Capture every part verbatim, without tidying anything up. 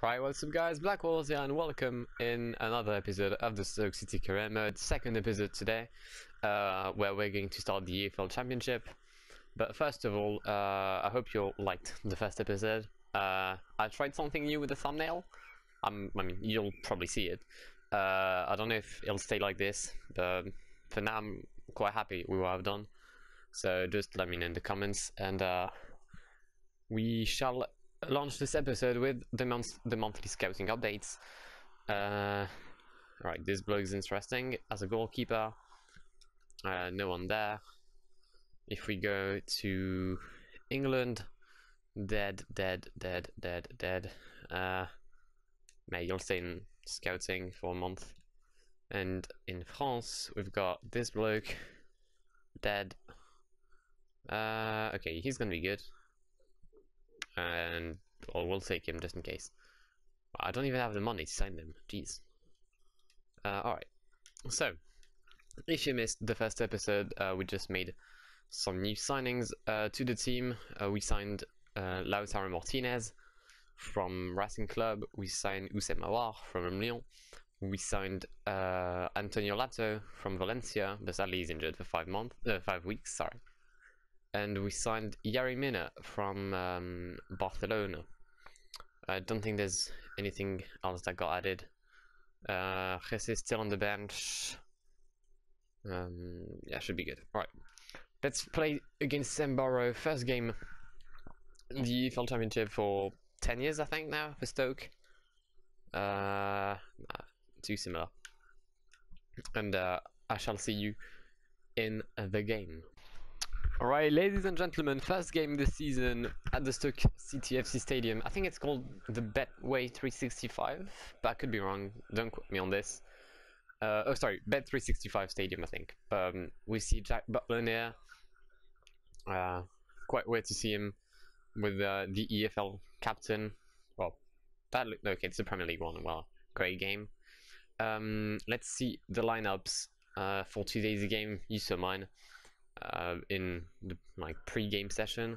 Right, what's up guys, Blackwar here and welcome in another episode of the Stoke City Career Mode, second episode today, uh, where we're going to start the E F L Championship. But first of all, uh, I hope you liked the first episode. Uh, I tried something new with the thumbnail. I'm, I mean, you'll probably see it. Uh, I don't know if it'll stay like this, but for now I'm quite happy with what I've done. So just let me know in the comments, and uh, we shall launch this episode with the month the monthly scouting updates. Uh, right, this bloke is interesting as a goalkeeper. Uh, no one there. If we go to England, dead, dead, dead, dead, dead. Uh, May you'll stay in scouting for a month. And in France, we've got this bloke, dead. Uh, okay, he's gonna be good. And or we'll take him just in case. I don't even have the money to sign them. Jeez. Uh, all right. So, if you missed the first episode, uh, we just made some new signings uh, to the team. Uh, we signed uh, Lautaro Martinez from Racing Club. We signed Oussem Aouar from Lyon. We signed uh, Antonio Lato from Valencia, but sadly he's injured for five months, uh, five weeks. Sorry. And we signed Yerry Mina from um, Barcelona. I don't think there's anything else that got added. Uh, Jesse is still on the bench. Um, yeah, should be good. Alright, let's play against Semboro. First game in the E F L Championship for ten years, I think, now, for Stoke. Uh, nah, too similar. And uh, I shall see you in the game. Alright, ladies and gentlemen, first game this season at the Stoke City F C Stadium. I think it's called the Betway three sixty-five, but I could be wrong, don't quote me on this. Uh, oh, sorry, Bet three sixty-five Stadium, I think. Um, we see Jack Butland here. Uh, quite weird to see him with uh, the E F L captain. Well, that looked okay, it's a Premier League one, well, great game. Um, let's see the lineups uh, for today's game. You saw mine. Uh, in the like pre-game session.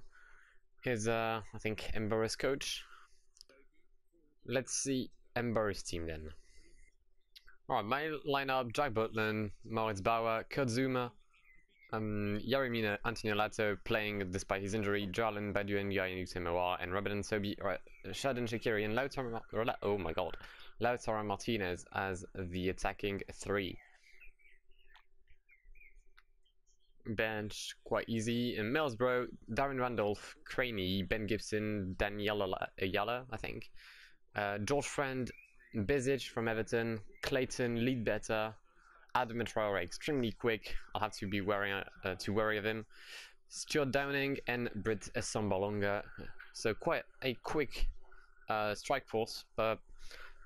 Here's uh, I think Semboro's coach. Let's see Semboro's team then. Alright, my lineup: Jack Butland, Moritz Bauer, Kurt Zouma, um, Yerry Mina, Antonio Lato playing despite his injury, Jarlen Badou and Oussem Aouar, and Ramadan Sobhi, right, Xherdan Shaqiri and Lautaro. Oh my God, Lautaro Martinez as the attacking three. Bench quite easy in Middlesbrough, Darren Randolph, Craney, Ben Gibson, Daniela Ayala, I think, uh, George Friend, Bezic from Everton, Clayton, Leadbitter, Adam Traore, extremely quick. I'll have to be wary uh, to worry of him. Stuart Downing and Britt Sambalonga. So quite a quick uh, strike force. But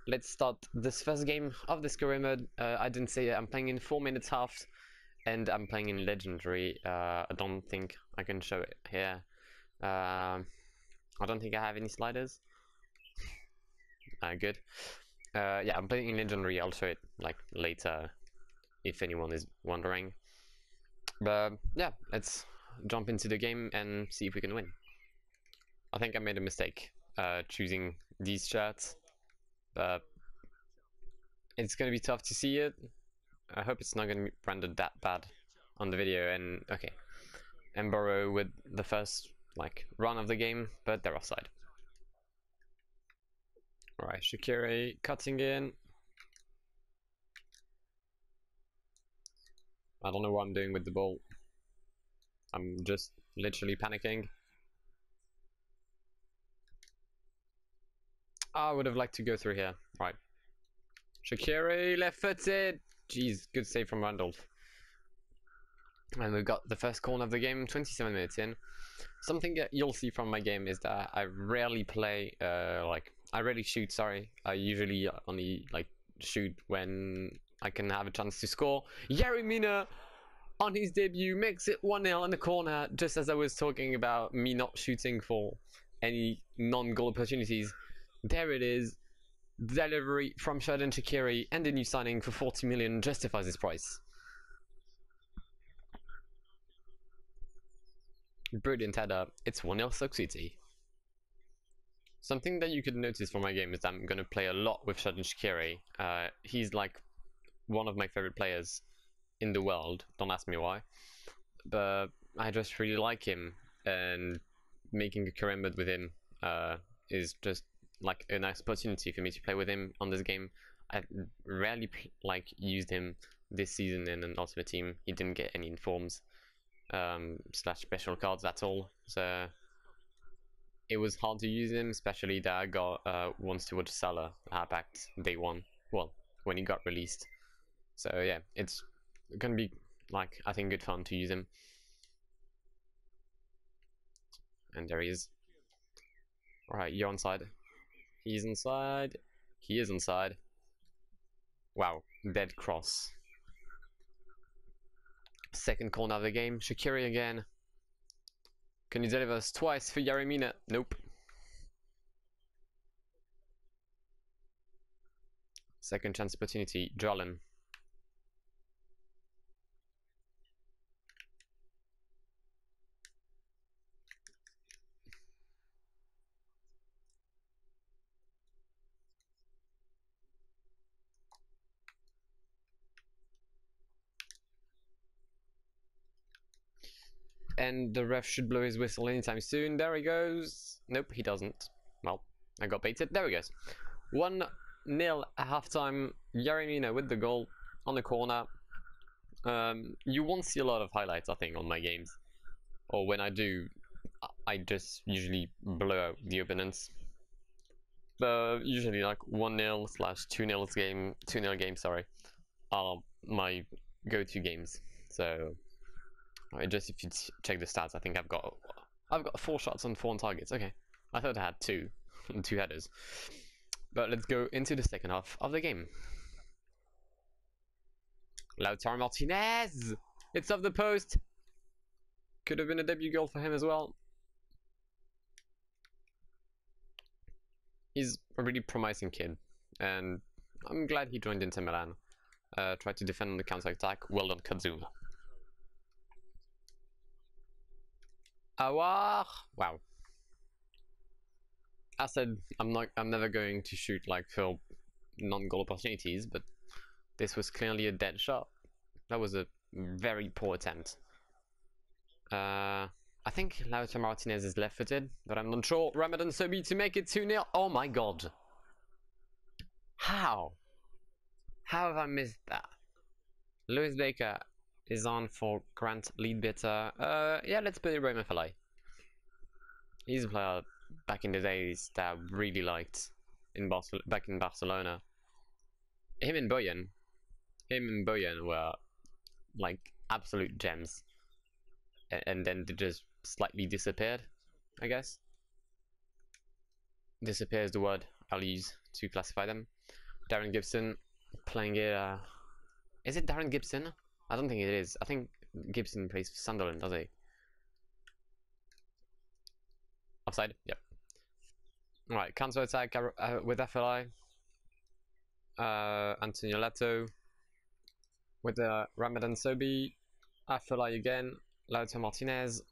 let's start this first game of this career mode. Uh, I didn't say it. I'm playing in four minutes half. And I'm playing in Legendary. uh, I don't think I can show it here. uh, I don't think I have any sliders. uh, good. Uh, yeah, I'm playing in Legendary, I'll show it like later if anyone is wondering. But yeah, let's jump into the game and see if we can win. I think I made a mistake uh, choosing these shirts, but it's gonna be tough to see it. I hope it's not going to be rendered that bad on the video. And okay, Semboro with the first like run of the game, but they're offside. All right, Shaqiri cutting in. I don't know what I'm doing with the ball. I'm just literally panicking. I would have liked to go through here. All right, Shaqiri left-footed. Jeez, good save from Randolph. And we've got the first corner of the game, twenty-seven minutes in. Something that you'll see from my game is that I rarely play, uh, like, I rarely shoot, sorry. I usually only, like, shoot when I can have a chance to score. Yerry Mina, on his debut, makes it one nil in the corner, just as I was talking about me not shooting for any non-goal opportunities. There it is. Delivery from Xherdan Shaqiri, and a new signing for forty million justifies his price. Brilliant header. It's one nil Stoke City. Something that you could notice from my game is that I'm going to play a lot with Xherdan Shaqiri. Uh, he's like one of my favorite players in the world. Don't ask me why. But I just really like him, and making a career mode with him uh, is just like a nice opportunity for me to play with him on this game. I rarely like used him this season in an Ultimate Team. He didn't get any informs um, slash special cards at all, so it was hard to use him, especially that I got uh, once to watch Salah backed day one, well, when he got released. So yeah, it's gonna be like, I think, good fun to use him. And there he is. Alright, you're inside. He's inside. He is inside. Wow, dead cross. Second corner of the game. Shaqiri again. Can you deliver us twice for Yerry Mina? Nope. Second chance opportunity. Jarlen. And the ref should blow his whistle anytime soon. There he goes. Nope, he doesn't. Well, I got baited. There he goes. one nil at halftime. Yerry Mina with the goal on the corner. Um, you won't see a lot of highlights, I think, on my games. Or when I do, I just usually blow out the opponents. But usually like one nil slash two nil game, two nil game, sorry, are my go-to games. So just if you check the stats, I think I've got I've got four shots on four on targets. Okay, I thought I had two, two headers. But let's go into the second half of the game. Lautaro Martinez, it's off the post. Could have been a debut goal for him as well. He's a really promising kid, and I'm glad he joined Inter Milan. Uh, tried to defend on the counter attack. Well done, Kurt Zouma. Awar! Wow. I said I'm not. I'm never going to shoot like for non-goal opportunities, but this was clearly a dead shot. That was a very poor attempt. Uh, I think Lautaro Martinez is left-footed, but I'm not sure. Ramadan Sobhi to make it two nil. Oh my god! How? How have I missed that? Lewis Baker is on for Grant Leadbitter. Uh, yeah, let's put Ibrahim Afellay. He's a player back in the days that I really liked in Barcelona, back in Barcelona. Him and Bojan, him and Bojan were like absolute gems, and, and then they just slightly disappeared, I guess. Disappear is the word I'll use to classify them. Darren Gibson playing it. Uh, is it Darren Gibson? I don't think it is. I think Gibson plays for Sunderland, does he? Offside? Yep. Alright, counter attack uh, with Afellay. Uh, Antonio Lato. With uh, Ramadan Sobhi. Afellay again. Lautaro Martinez.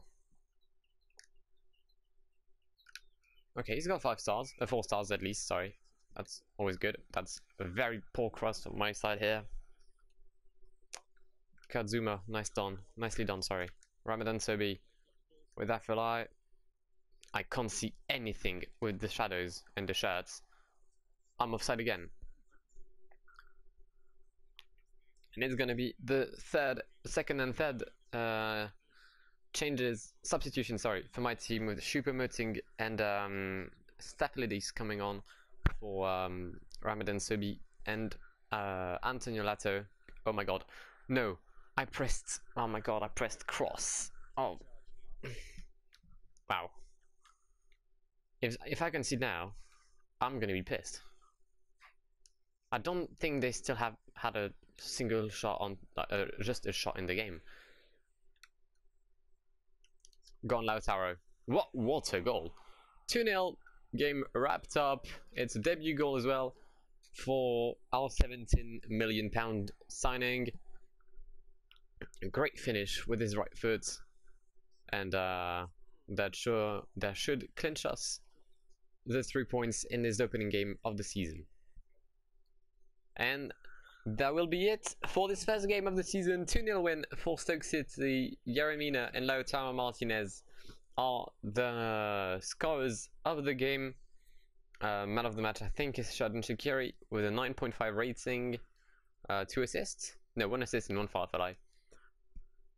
Okay, he's got five stars. Uh, four stars at least, sorry. That's always good. That's a very poor cross on my side here. Kurt Zouma, nice done, nicely done, sorry. Ramadan Sobhi with Afellay. I can't see anything with the shadows and the shirts. I'm offside again. And it's gonna be the third, second and third uh, changes, substitution, sorry, for my team, with Choupo-Moting and um, Stafylidis coming on for um, Ramadan Sobhi and uh, Antonio Lato. Oh my god, no. I pressed, oh my god, I pressed cross. Oh. Wow. If, if I can see now, I'm gonna be pissed. I don't think they still have had a single shot on, uh, just a shot in the game. Gone Lautaro. What, what a goal. two nil, game wrapped up. It's a debut goal as well for our seventeen million pound signing. A great finish with his right foot, and uh, that sure that should clinch us the three points in this opening game of the season. And that will be it for this first game of the season. two nil win for Stoke City. Yerry Mina and Lautaro Martinez are the scorers of the game. Uh, man of the match, I think, is Xherdan Shaqiri with a nine point five rating, uh, two assists. No, one assist and one foul for life.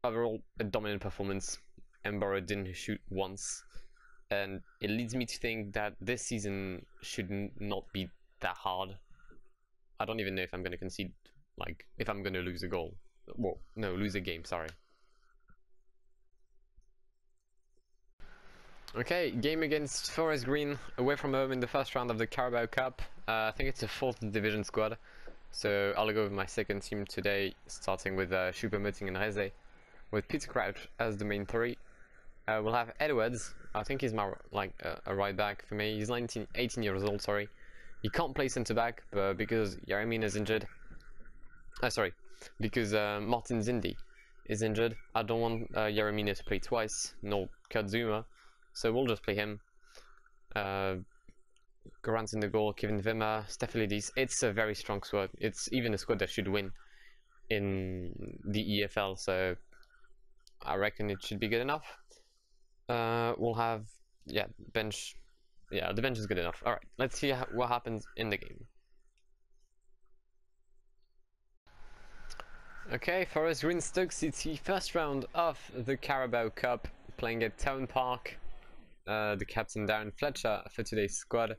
Overall, a dominant performance. Embaro didn't shoot once. And it leads me to think that this season should n not be that hard. I don't even know if I'm going to concede, like, if I'm going to lose a goal. Well, no, lose a game, sorry. Okay, game against Forest Green, away from home in the first round of the Carabao Cup. Uh, I think it's a fourth division squad, so I'll go with my second team today, starting with uh, Choupo-Moting and Reze, with Peter Crouch as the main three. Uh, we'll have Edwards. I think he's my like uh, a right back for me. He's nineteen, eighteen years old, sorry. He can't play centre back, but because Yerry Mina is injured. Uh, sorry, because uh, Martin Zindi is injured. I don't want uh, Yerry Mina to play twice, nor Kurt Zouma, so we'll just play him. Uh, Grant in the goal, Kevin Vimmer, Stafylidis. It's a very strong squad. It's even a squad that should win in the E F L, so I reckon it should be good enough. Uh, we'll have, yeah, bench. Yeah, the bench is good enough. Alright, let's see ha what happens in the game. Okay, Forest Green Stoke City, first round of the Carabao Cup, playing at Town Park. Uh, the captain Darren Fletcher for today's squad.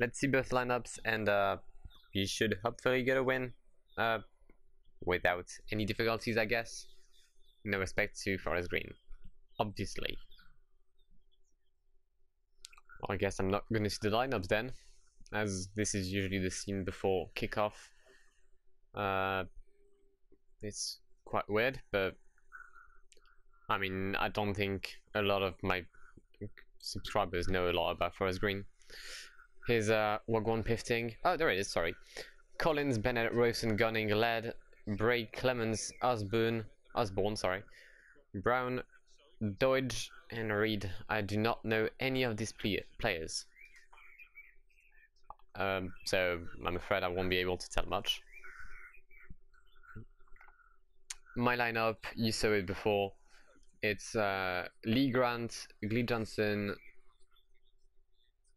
Let's see both lineups, and uh, you should hopefully get a win. Uh, without any difficulties, I guess. No respect to Forest Green, obviously. I guess I'm not going to see the lineups then, as this is usually the scene before kickoff. Uh, it's quite weird, but I mean, I don't think a lot of my subscribers know a lot about Forest Green. Here's uh, Wagwan Pifting. Oh, there it is, sorry. Collins, Bennett, Rosen, Gunning, Laird, Bray, Clemens, Osborne, Osborne, sorry, Brown, Dodge and Reed. I do not know any of these play players, um, so I'm afraid I won't be able to tell much. My lineup, you saw it before. It's uh, Lee Grant, Glee Johnson,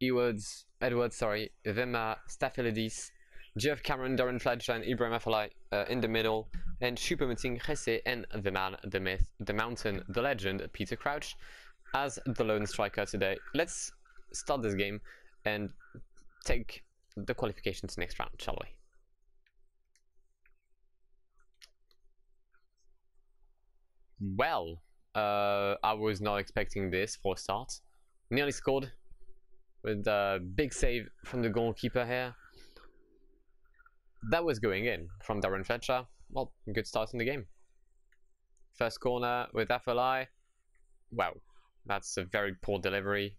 Edwards, Edwards, sorry, Vemma, Stafylidis, Geoff Cameron, Darren Fletcher, and Ibrahim Afellay uh, in the middle, and Choupo-Moting, Rese, and the man, the myth, the mountain, the legend, Peter Crouch, as the lone striker today. Let's start this game and take the qualifications next round, shall we? Well, uh, I was not expecting this for a start. Nearly scored with a big save from the goalkeeper here. That was going in from Darren Fletcher. Well, good start in the game. First corner with Afellay. Wow, that's a very poor delivery.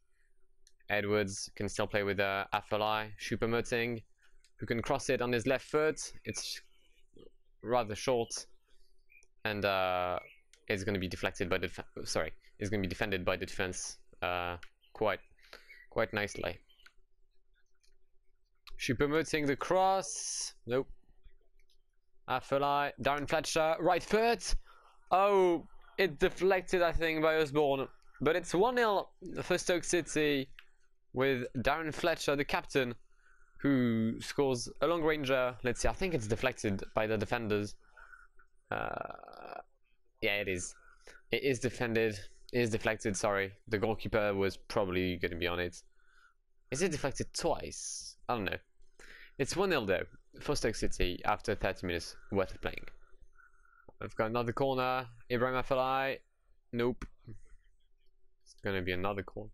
Edwards can still play with uh, Afellay. Choupo-Moting, who can cross it on his left foot. It's rather short, and uh, it's going to be deflected by the sorry, it's going to be defended by the defense uh, quite quite nicely. Choupo-Moting the cross. Nope. Afellay. Darren Fletcher. Right foot. Oh, it deflected, I think, by Osborne. But it's one nil for Stoke City with Darren Fletcher, the captain, who scores a long ranger. Let's see. I think it's deflected by the defenders. Uh, yeah, it is. It is defended. It is deflected, sorry. The goalkeeper was probably going to be on it. Is it deflected twice? I don't know. It's one nil though, for Stoke City after thirty minutes worth of playing. I've got another corner. Ibrahim Afellay. Nope. It's going to be another corner.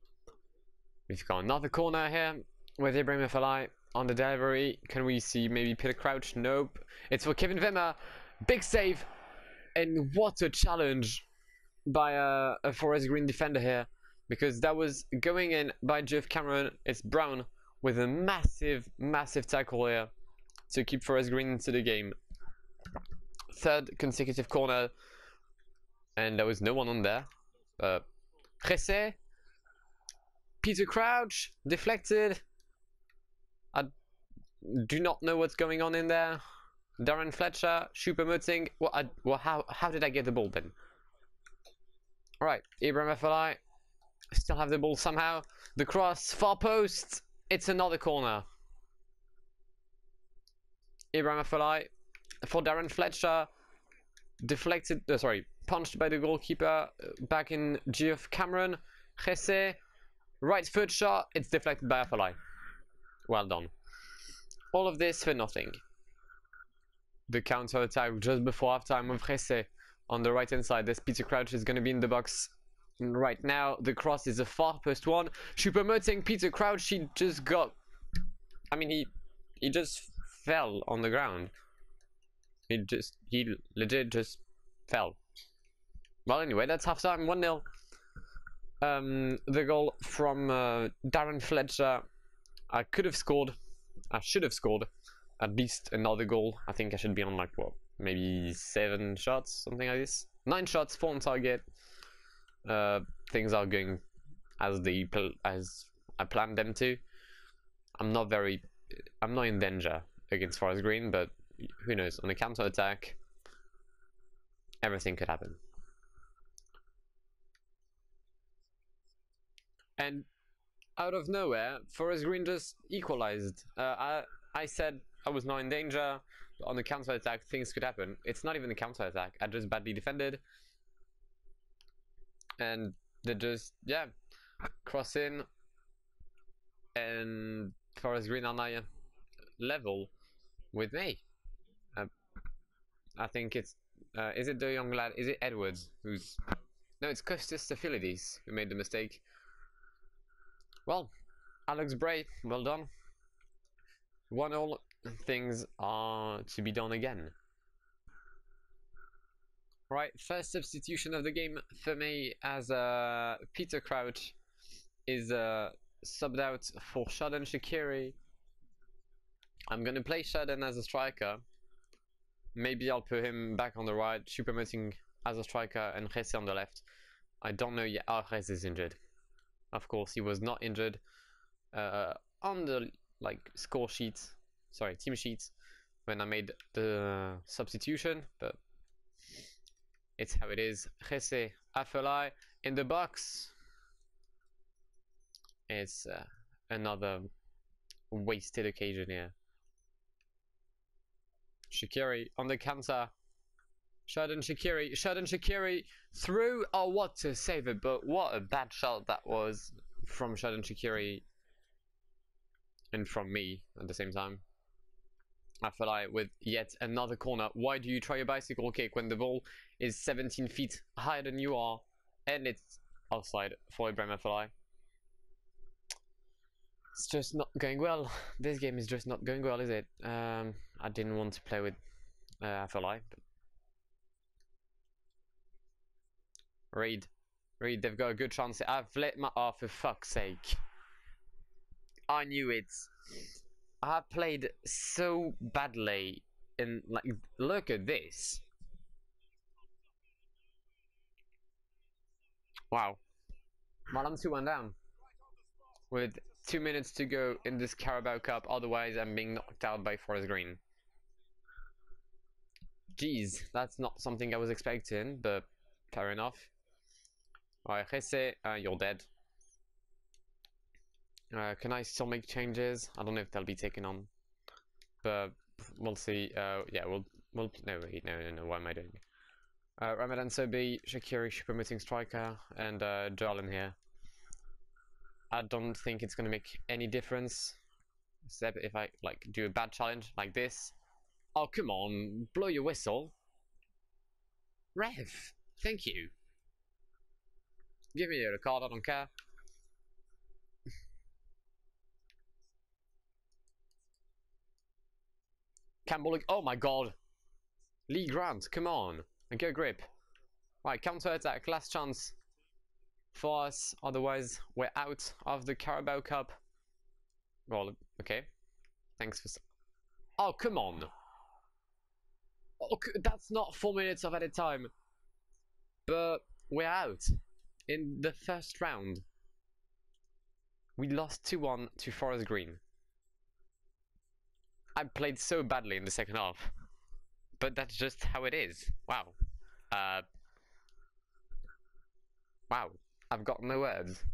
We've got another corner here with Ibrahim Afellay on the delivery. Can we see maybe Peter Crouch? Nope. It's for Kevin Vimmer. Big save. And what a challenge by a, a Forest Green defender here, because that was going in by Geoff Cameron. It's Brown with a massive, massive tackle here to keep Forest Green into the game. Third consecutive corner, and there was no one on there. Uh, Rese, Peter Crouch, deflected. I do not know what's going on in there. Darren Fletcher, Choupo-Moting. What? I, well, how how did I get the ball then? All right, Ibrahim Afellay. Still have the ball somehow. The cross, far post. It's another corner. Ibrahim Afellay for Darren Fletcher. Deflected. Uh, sorry, punched by the goalkeeper. Back in Geoff Cameron. Jesse. Right foot shot. It's deflected by Afellay. Well done. All of this for nothing. The counter attack just before half time of Jesse on the right hand side. This Peter Crouch is going to be in the box right now. The cross is a far post one. Choupo-Moting, Peter Crouch. He just got. I mean, he he just fell on the ground. He just he legit just fell. Well, anyway, that's half time. one nil. Um, the goal from uh, Darren Fletcher. I could have scored. I should have scored at least another goal. I think I should be on like, well, maybe seven shots, something like this. Nine shots, four on target. Uh, things are going as the pl as I planned them to. I'm not very, I'm not in danger against Forest Green, but who knows? On a counter attack, everything could happen. And out of nowhere, Forest Green just equalized. Uh, I I said I was not in danger. On the counter attack, things could happen. It's not even a counter attack. I just badly defended. And they just, yeah, cross in. And Forest Green are now level with me. Uh, I think it's, uh, is it the young lad? Is it Edwards? Who's, no, it's Kostas Stafylidis who made the mistake. Well, Alex Bray, well done. One all, things are to be done again. Right, first substitution of the game for me, as uh, Peter Crouch is uh, subbed out for Xherdan Shaqiri. I'm going to play Xherdan as a striker. Maybe I'll put him back on the right, Choupo-Moting as a striker, and Jesse on the left. I don't know yet. Oh, Jesse is injured. Of course, he was not injured uh, on the like score sheet, sorry, team sheet, when I made the substitution, but it's how it is. Jesse Afellay in the box. It's uh, another wasted occasion here. Shaqiri on the counter. Xherdan Shaqiri, Xherdan Shaqiri through, oh what to save it, but what a bad shot that was from Xherdan Shaqiri and from me at the same time. I feel like with yet another corner. Why do you try a bicycle kick when the ball is seventeen feet higher than you are, and it's offside for Ibrahim Afellay? It's just not going well. This game is just not going well, is it? Um, I didn't want to play with uh, Afellay, but Reid, Reid, they've got a good chance. I've let my... Oh, for fuck's sake. I knew it. I played so badly. And, like, look at this. Wow. Well, I'm two one down. With two minutes to go in this Carabao Cup. Otherwise, I'm being knocked out by Forest Green. Jeez, that's not something I was expecting, but fair enough. Alright, Jesse, uh, you're dead. Uh, can I still make changes? I don't know if they'll be taken on, but we'll see. Uh, yeah, we'll we'll no wait no no no. Why am I doing it? Uh, Ramadan Sobhi, Shaqiri, Choupo-Moting striker, and uh, Jarlen here. I don't think it's gonna make any difference, except if I like do a bad challenge like this. Oh come on, blow your whistle, Rev. Thank you. Give me your card, I don't care. Campbell, oh my god. Lee Grant, come on. And get a grip. Right, counter attack, last chance for us. Otherwise, we're out of the Carabao Cup. Well, okay. Thanks for... Oh, come on. Oh, that's not four minutes of added time. But we're out in the first round. We lost two one to Forest Green. I played so badly in the second half. But that's just how it is. Wow. Uh, wow. I've got no words.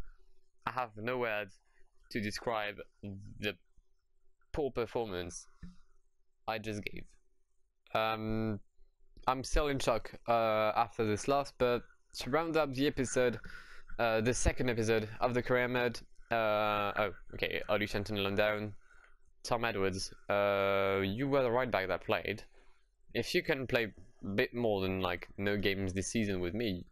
I have no words to describe the poor performance I just gave. Um, I'm still in shock uh, after this loss, but to round up the episode, uh, the second episode of the career mode, uh, oh, okay, Oli Shenton down, Tom Edwards, uh, you were the right back that played. If you can play a bit more than like no games this season with me,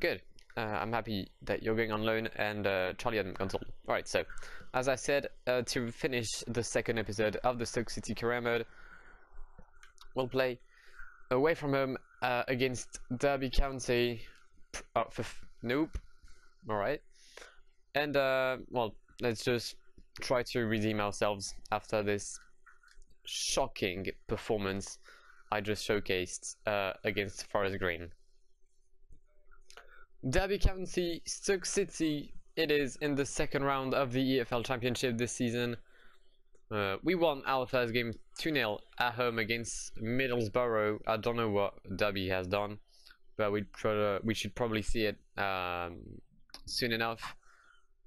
good. Uh, I'm happy that you're going on loan, and uh, Charlie hadn't consoled. Alright, so, as I said, uh, to finish the second episode of the Stoke City career mode, we'll play away from home uh, against Derby County. Uh, f nope. Alright. And, uh, well, let's just try to redeem ourselves after this shocking performance I just showcased uh, against Forest Green. Derby County, Stoke City, it is in the second round of the E F L Championship this season. Uh, we won our first game two nil at home against Middlesbrough. I don't know what Derby has done, but we, try to, we should probably see it um, soon enough.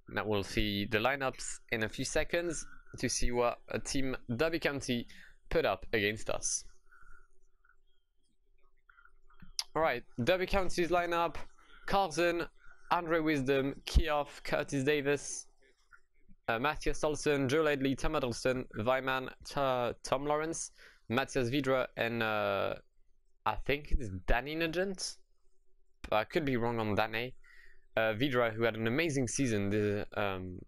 Now we'll see the lineups in a few seconds to see what a team Derby County put up against us. Alright, Derby County's lineup: Carlson, Andre Wisdom, Keoff, Curtis Davis, uh, Matthias Olsen, Joe Laidley, Tom Adelson, Vyman, Tom Lawrence, Matthias Vydra, and uh, I think it's Danny Nugent? But I could be wrong on Danny. Uh, Vydra, who had an amazing season this, um,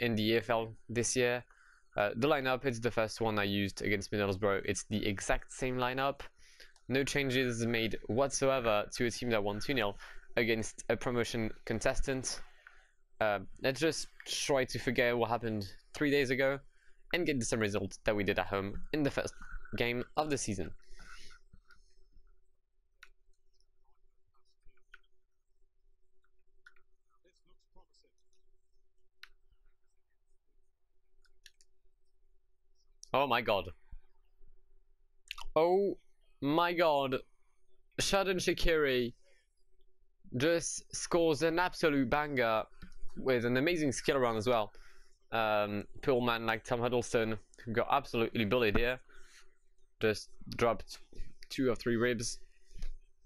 in the E F L this year. Uh, the lineup, it's the first one I used against Middlesbrough. It's the exact same lineup. No changes made whatsoever to a team that won two nil against a promotion contestant. Uh, let's just try to forget what happened three days ago and get the same result that we did at home in the first game of the season. Oh my god. Oh my god, Xherdan Shaqiri just scores an absolute banger with an amazing skill around as well. Um, poor man like Tom Huddleston, who got absolutely bullied here, just dropped two or three ribs.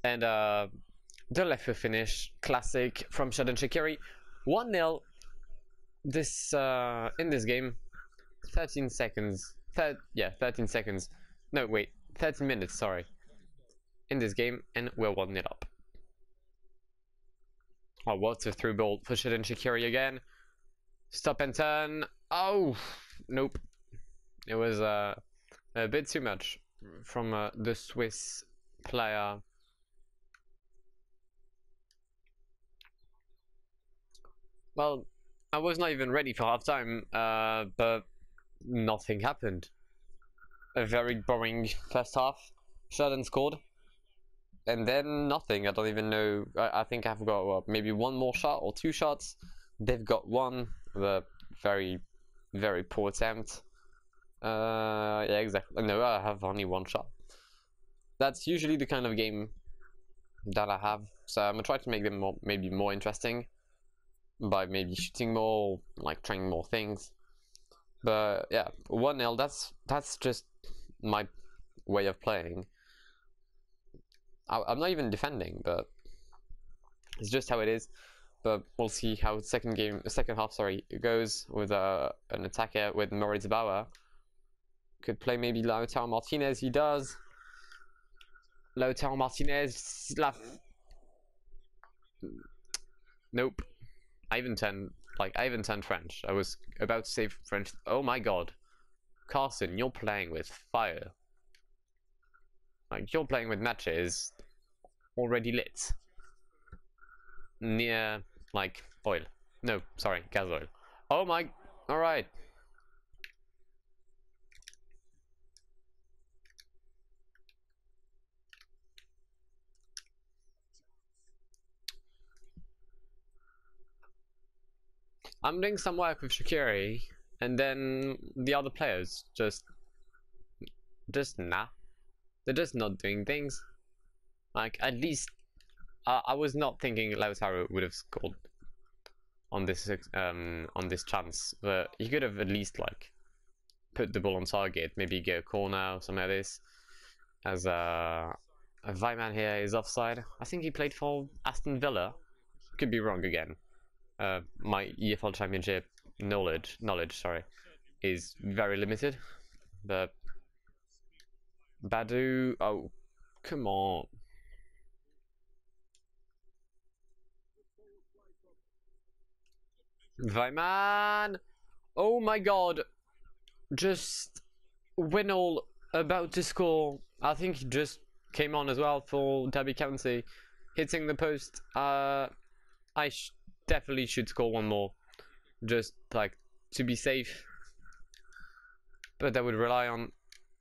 And uh, the left foot finish, classic from Xherdan Shaqiri. one nil this, uh, in this game, thirteen seconds. Thir yeah, thirteen seconds. No, wait. thirty minutes, sorry, in this game, and we're one it up. Oh, what a through ball for Xherdan Shaqiri again. Stop and turn. Oh, nope. It was uh, a bit too much from uh, the Swiss player. Well, I was not even ready for half time, uh, but nothing happened. A very boring first half. Xherdan scored, and then nothing. I don't even know. I, I think I've got well, maybe one more shot or two shots. They've got one. The very, very poor attempt. Uh, yeah, exactly. No, I have only one shot. That's usually the kind of game that I have. So I'm gonna try to make them more, maybe more interesting, by maybe shooting more, like trying more things. But yeah, one nil. That's that's just my way of playing. I, I'm not even defending, but it's just how it is. But we'll see how second game, second half, sorry, it goes with uh, an attacker with Moritz Bauer. Could play maybe Lautaro Martinez. He does. Lautaro Martinez. La nope. I even turned like I even turned French. I was about to say French. Oh my god. Carson, you're playing with fire. Like, you're playing with matches already lit. Near, like, oil. No, sorry, gas oil. Oh my... Alright. I'm doing some work with Shaqiri, and then the other players just just nah, they're just not doing things. Like, at least uh, I was not thinking Lautaro would have scored on this um on this chance, but he could have at least like put the ball on target, maybe get a corner or something like this. As a uh, Weimann here is offside. I think he played for Aston Villa. Could be wrong again. Uh, my E F L Championship knowledge knowledge sorry is very limited. But Badou, oh come on. Weimann! Oh my god! Just Winnall about to score. I think he just came on as well for Derby County, hitting the post. Uh, I sh definitely should score one more, just like to be safe. But that would rely on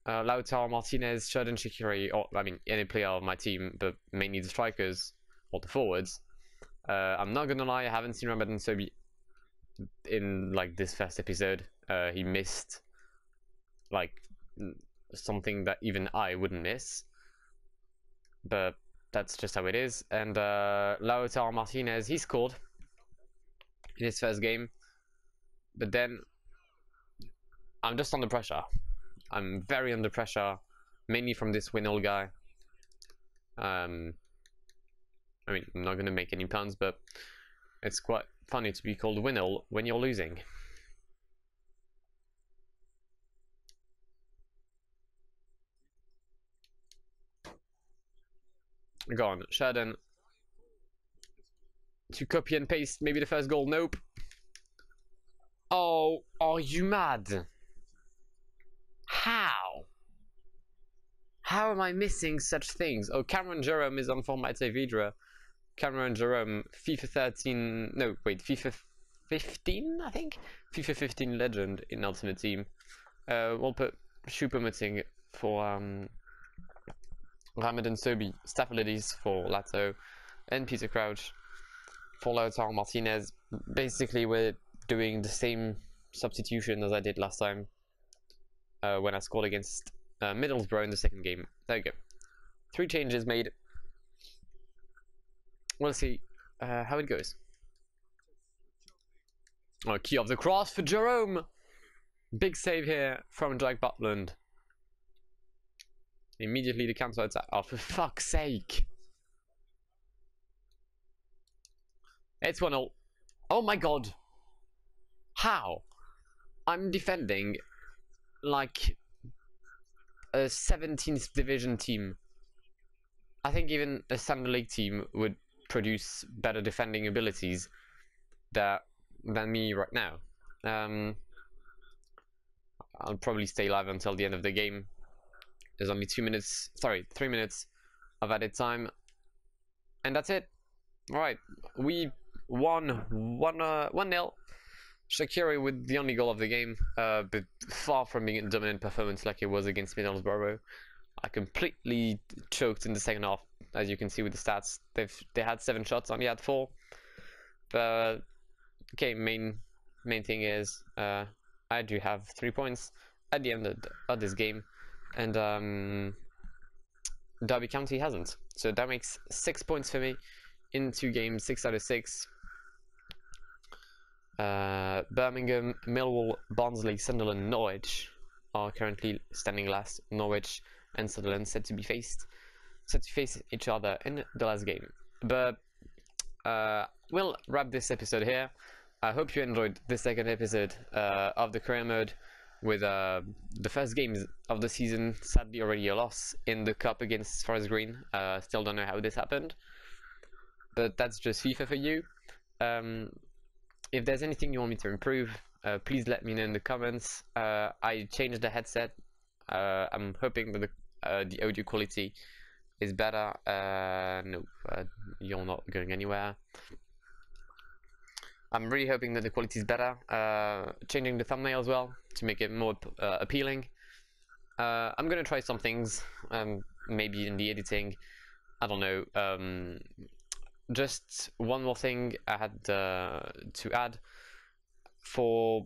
uh, Lautaro Martinez, Xherdan Shaqiri, or I mean any player of my team, but mainly the strikers or the forwards. Uh, I'm not gonna lie, I haven't seen Ramadan Sobhi in like this first episode. Uh, he missed like something that even I wouldn't miss, but that's just how it is. And uh, Lautaro Martinez, he scored in his first game, but then I'm just under pressure. I'm very under pressure, mainly from this Winnall guy. Um, I mean, I'm not gonna make any puns, but it's quite funny to be called Winnall when you're losing. Go on, Xherdan. To copy and paste, maybe the first goal. Nope. Oh, are you mad? How? How am I missing such things? Oh, Cameron Jerome is on for Matthias Vydra. Cameron Jerome, FIFA thirteen. No, wait, FIFA fifteen, I think? FIFA fifteen legend in Ultimate Team. Uh, we'll put Choupo-Moting for. Um, Ramadan Sobhi, Stafylidis for Lato, and Peter Crouch for Lautaro Martinez. Basically, we're doing the same substitution as I did last time uh, when I scored against uh, Middlesbrough in the second game. There we go. Three changes made. We'll see uh, how it goes. Oh, key of the cross for Jerome. Big save here from Jack Butland. Immediately the counter attack. Oh, for fuck's sake. It's one all. Oh my god. How? I'm defending like a seventeenth division team. I think even a Sunday League team would produce better defending abilities that, than me right now. Um, I'll probably stay live until the end of the game. There's only two minutes, sorry, three minutes of added time, and that's it. All right, we won one uh, one nil. Shaqiri with the only goal of the game, uh, but far from being a dominant performance like it was against Middlesbrough. I completely choked in the second half, as you can see with the stats. They've they had seven shots, only had four. But okay, main main thing is uh, I do have three points at the end of, of this game. And um, Derby County hasn't, so that makes six points for me in two games, six out of six. Uh, Birmingham, Millwall, Barnsley, Sunderland, Norwich are currently standing last. Norwich and Sunderland set to be faced, set to face each other in the last game. But uh, we'll wrap this episode here. I hope you enjoyed the second episode uh, of the career mode. With uh, the first games of the season, sadly already a loss in the cup against Forest Green. Uh, still don't know how this happened, but that's just FIFA for you. Um, if there's anything you want me to improve, uh, please let me know in the comments. Uh, I changed the headset. Uh, I'm hoping that the, uh, the audio quality is better. Uh, no, uh, you're not going anywhere. I'm really hoping that the quality is better. Uh, changing the thumbnail as well to make it more uh, appealing. Uh, I'm gonna try some things, um, maybe in the editing. I don't know. Um, just one more thing I had uh, to add. for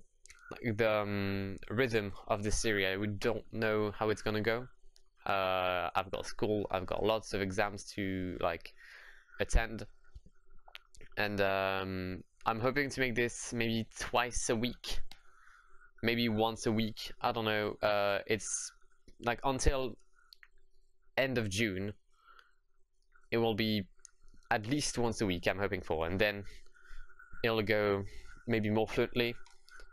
like, the um, rhythm of this Serie A. We don't know how it's going to go. Uh, I've got school, I've got lots of exams to like attend, and um, I'm hoping to make this maybe twice a week, maybe once a week, I don't know. Uh, it's like until end of June it will be at least once a week, I'm hoping for, and then it'll go maybe more fluently.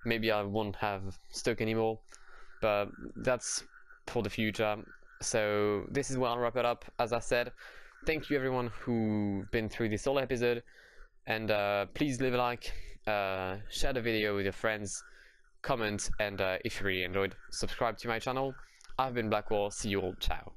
Maybe I won't have Stoke anymore, but that's for the future. So this is where I'll wrap it up. As I said, thank you everyone who's been through this whole episode, and uh, please leave a like, uh, share the video with your friends, comment, and uh, if you really enjoyed, subscribe to my channel. I've been Blackwar, see you all, ciao.